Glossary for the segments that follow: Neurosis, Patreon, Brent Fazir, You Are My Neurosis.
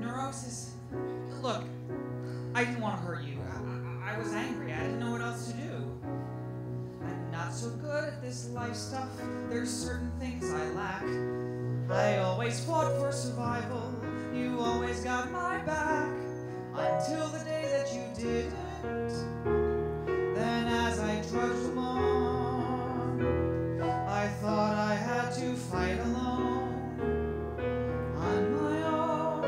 Neurosis, look, I didn't want to hurt you. I was angry. I didn't know what else to do. I'm not so good at this life stuff. There's certain things I lack. I always fought for survival. You always got my back until the day that you didn't. Then as I trudged along, I thought I had to fight alone on my own,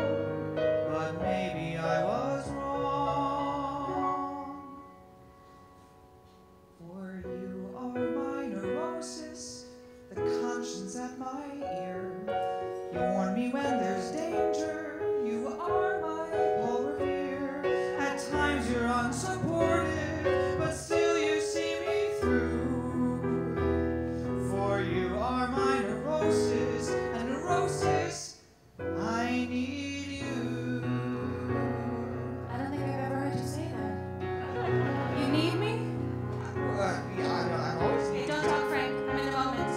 but maybe I was wrong. For you are my neurosis, the conscience at my ear. You warn me when there's danger. You're unsupported, but still you see me through. For you are my neurosis, and neurosis, I need you. I don't think I've ever heard you say that. You need me? Yeah, I always need you. Don't talk, Frank. I'm in the moment.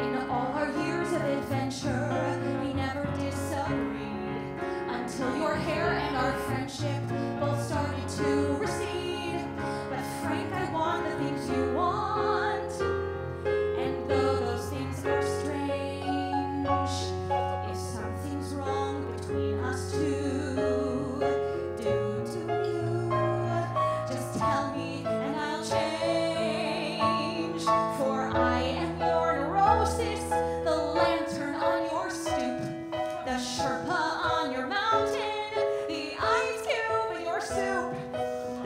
In all our years of adventure, we never disagreed until your hair and our friendship both started to recede. But Frank, I want the things you want, and though those things are strange, if something's wrong between us two, due to you, just tell me and I'll change. For I am your neurosis, the lantern on your stoop, the Sherpa on your mountain, soup.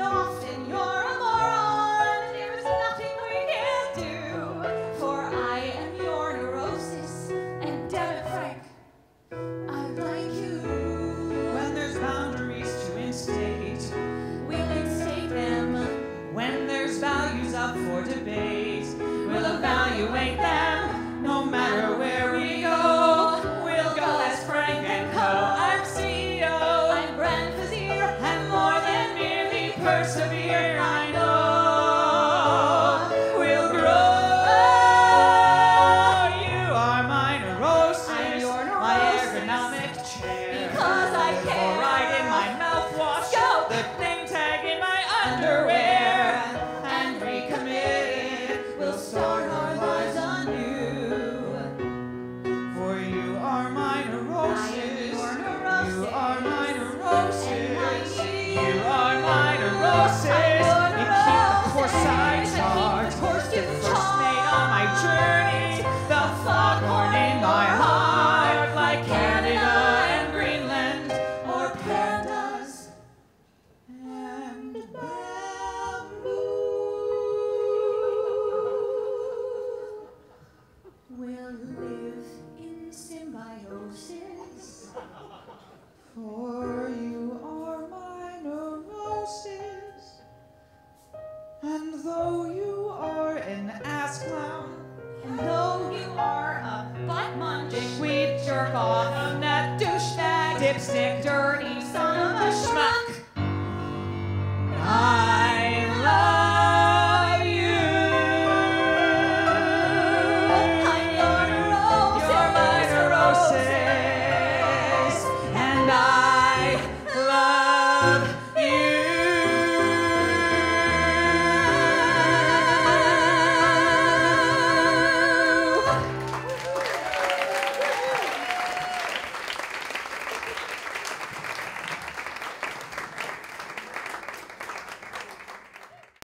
Often you're a moron, there's nothing we can do, for I am your neurosis, and damn it, Frank, I like you. When there's boundaries to instate, we'll instate them. When there's values up for debate, we'll evaluate them. No matter where we go, we'll go as Frank and Co. I'm CEO, I'm Brent Fazir, and more. Persevere, I know we'll grow. You are my neurosis, I'm your neurosis, my ergonomic chair. Because I care. Fluoride in my mouthwash, yo, the name tag in my underwear. And recommitted, we'll start our lives anew. For you are my neurosis, I am your neurosis. You are my neurosis. You are my neurosis. You keep the course I chart, the first mate on my journey, the foghorn in my heart, like Canada and Greenland, or pandas and bamboo. We'll live in symbiosis, for you are my neurosis, and though you are an ass clown, and though you are a butt munch, we jerk off.